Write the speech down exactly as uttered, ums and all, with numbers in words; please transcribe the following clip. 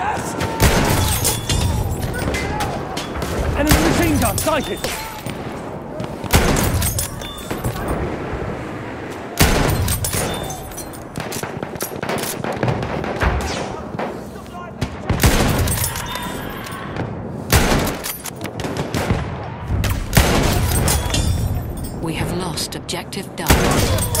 Gas! Enemy machine gun sighted! We have lost objective done.